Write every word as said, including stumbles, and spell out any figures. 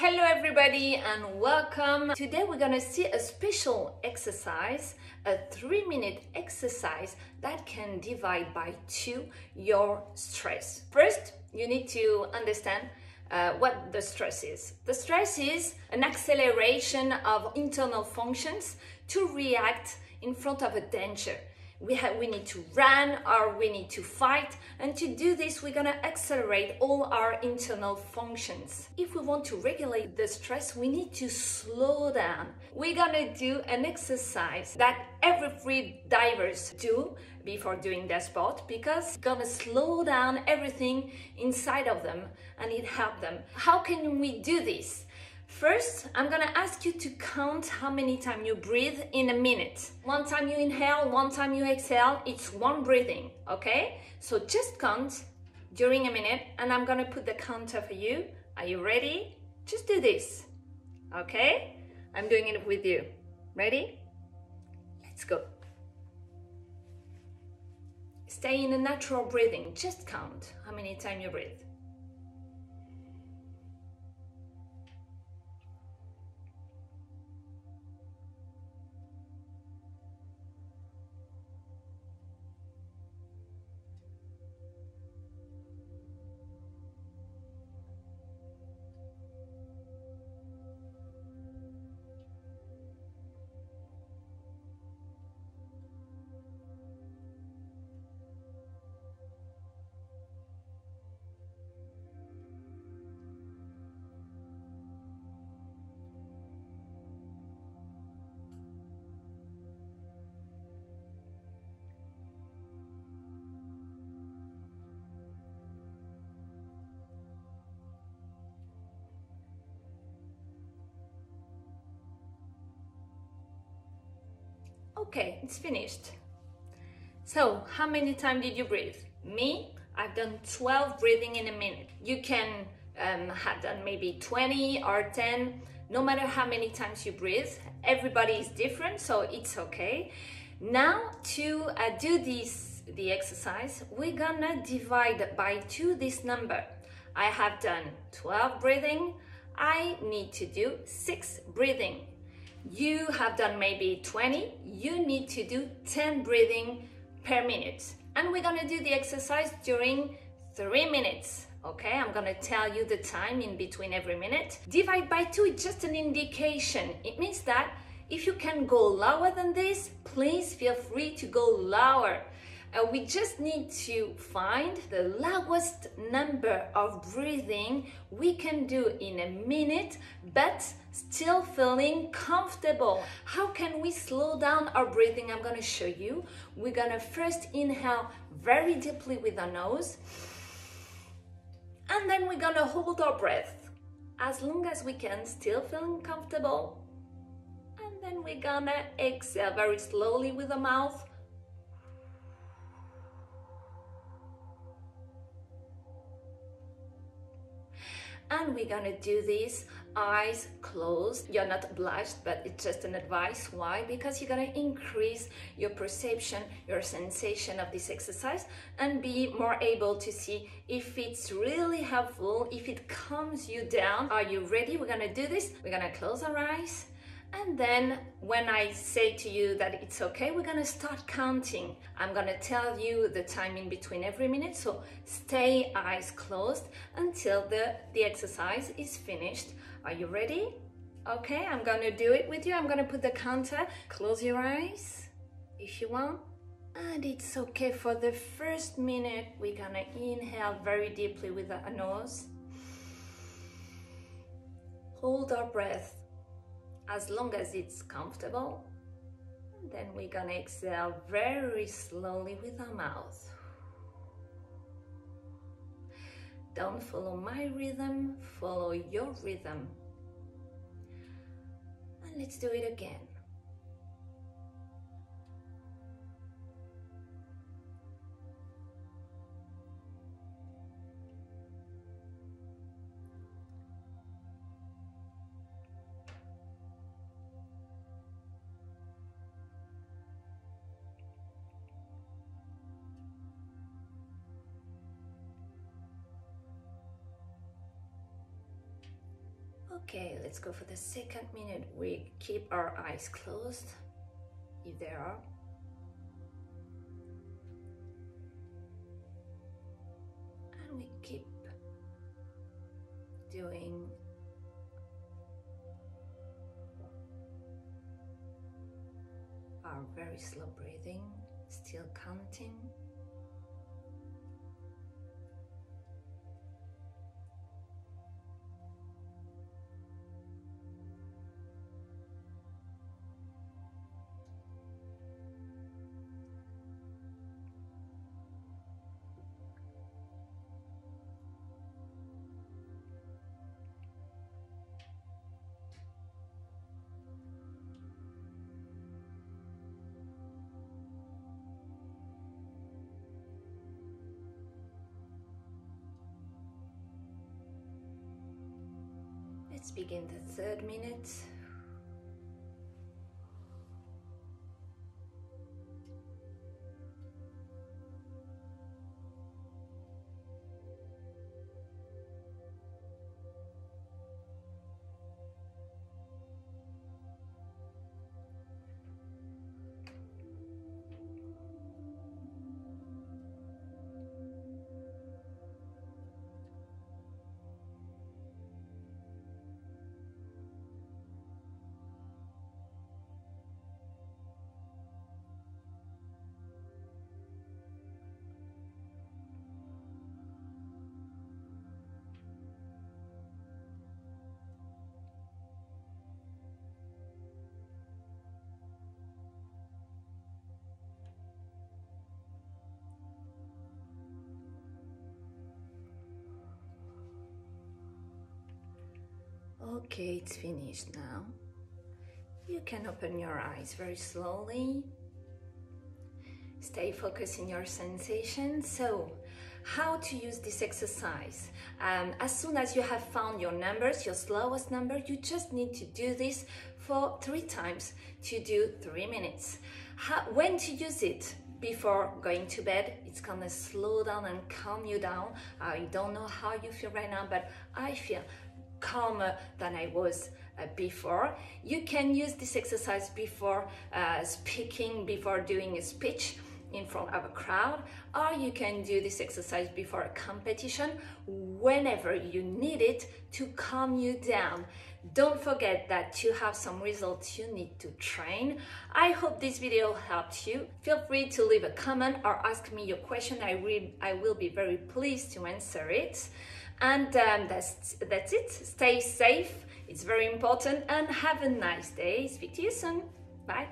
Hello everybody and welcome. Today we're gonna see a special exercise, a three minute exercise that can divide by two your stress. First, you need to understand uh, what the stress is. The stress is an acceleration of internal functions to react in front of a danger. We, have, we need to run or we need to fight, and to do this we're going to accelerate all our internal functions. If we want to regulate the stress, we need to slow down. We're going to do an exercise that every free divers do before doing their sport, because it's going to slow down everything inside of them and it helps them. How can we do this? First, I'm gonna ask you to count how many times you breathe in a minute. One time you inhale, one time you exhale, it's one breathing, okay? So just count during a minute, and I'm gonna put the counter for you. Are you ready? Just do this, okay? I'm doing it with you. Ready? Let's go. Stay in a natural breathing, just count how many times you breathe. Okay, it's finished. So, how many times did you breathe? Me, I've done twelve breathing in a minute. You can um, have done maybe twenty or ten, no matter how many times you breathe. Everybody is different, so it's okay. Now, to uh, do this, the exercise, we're gonna divide by two this number. I have done twelve breathing. I need to do six breathing. You have done maybe twenty, you need to do ten breathing per minute. And we're gonna do the exercise during three minutes, okay? I'm gonna tell you the time in between every minute. Divide by two is just an indication. It means that if you can go lower than this, please feel free to go lower. Uh, we just need to find the lowest number of breathing we can do in a minute, but still feeling comfortable. How can we slow down our breathing? I'm going to show you. We're going to first inhale very deeply with our nose, and then we're going to hold our breath as long as we can, still feeling comfortable. And then we're going to exhale very slowly with the mouth. And we're gonna do this eyes closed. You're not obliged, but it's just an advice. Why? Because you're gonna increase your perception, your sensation of this exercise, and be more able to see if it's really helpful, if it calms you down. Are you ready? We're gonna do this. We're gonna close our eyes, and then when I say to you that it's okay, we're gonna start counting. I'm gonna tell you the time in between every minute, so stay eyes closed until the, the exercise is finished. Are you ready? Okay, I'm gonna do it with you. I'm gonna put the counter. Close your eyes if you want. And it's okay for the first minute. We're gonna inhale very deeply with our nose. Hold our breath as long as it's comfortable. And then we're gonna exhale very slowly with our mouth. Don't follow my rhythm, follow your rhythm. And let's do it again. Okay, let's go for the second minute. We keep our eyes closed if there are. And we keep doing our very slow breathing, still counting. Let's begin the third minute. Okay, it's finished now. You can open your eyes very slowly. Stay focused in your sensation. So, how to use this exercise? Um, as soon as you have found your numbers, your slowest number, you just need to do this for three times to do three minutes. How, when to use it? Before going to bed, it's gonna slow down and calm you down. I don't know how you feel right now, but I feel calmer than I was uh, before. You can use this exercise before uh, speaking, before doing a speech in front of a crowd, or you can do this exercise before a competition, whenever you need it to calm you down. Don't forget that you have some results you need to train. I hope this video helped you. Feel free to leave a comment or ask me your question. I, re I will be very pleased to answer it. And um, that's, that's it. Stay safe, it's very important, and have a nice day. Speak to you soon. Bye.